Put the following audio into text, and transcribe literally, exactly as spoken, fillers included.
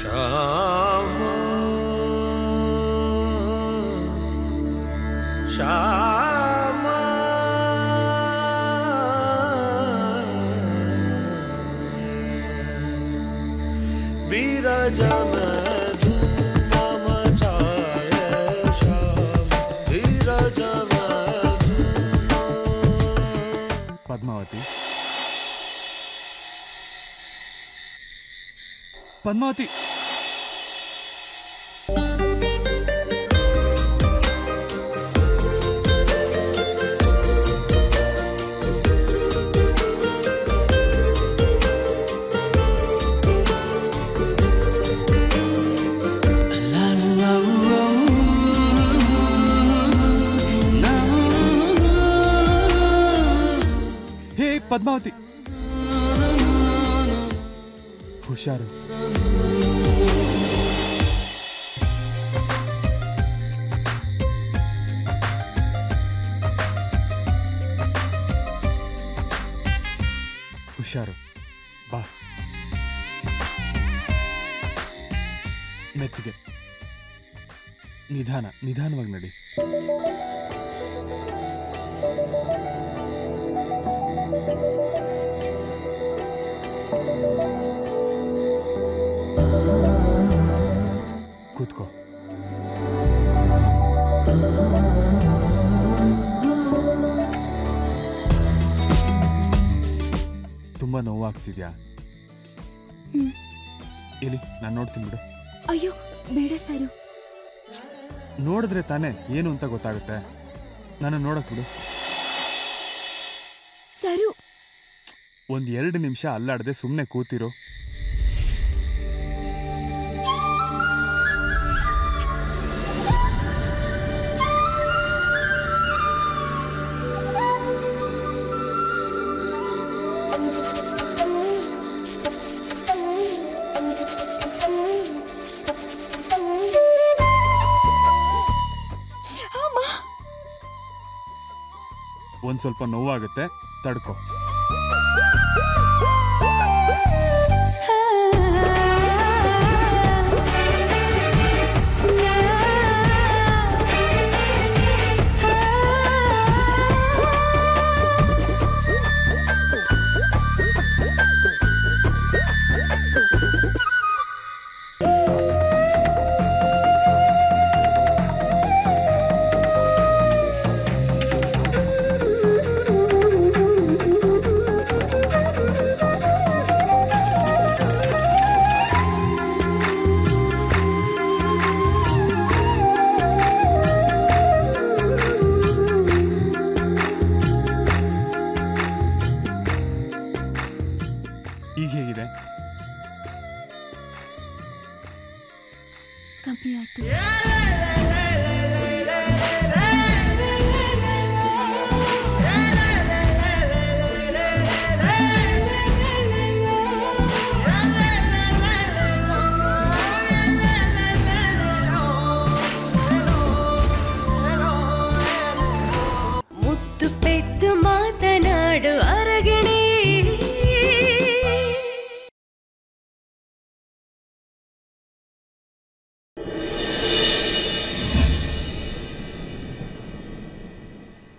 पद्मावती पद्मावती पद्मावती होशियार होशियार वाह मेत्तिगे निधान निधानवागि नडी खुद को तुम्बा नोवाग्तिद्या इली नान नोड्तीनि बिडु अय्यो बेड सारू नोडिद्रे ताने एनु अंत गोत्तागुत्ते नान नोडक्के बिडु सारू ಒಂದ ಎರಡು ನಿಮಿಷ ಅಲ್ಲಾಡದೆ ಸುಮ್ಮನೆ ಕೂತಿರೋ ಒಂದ ಸ್ವಲ್ಪ ನೋವಾಗುತ್ತೆ ತಡ್ಕೋ कमी आते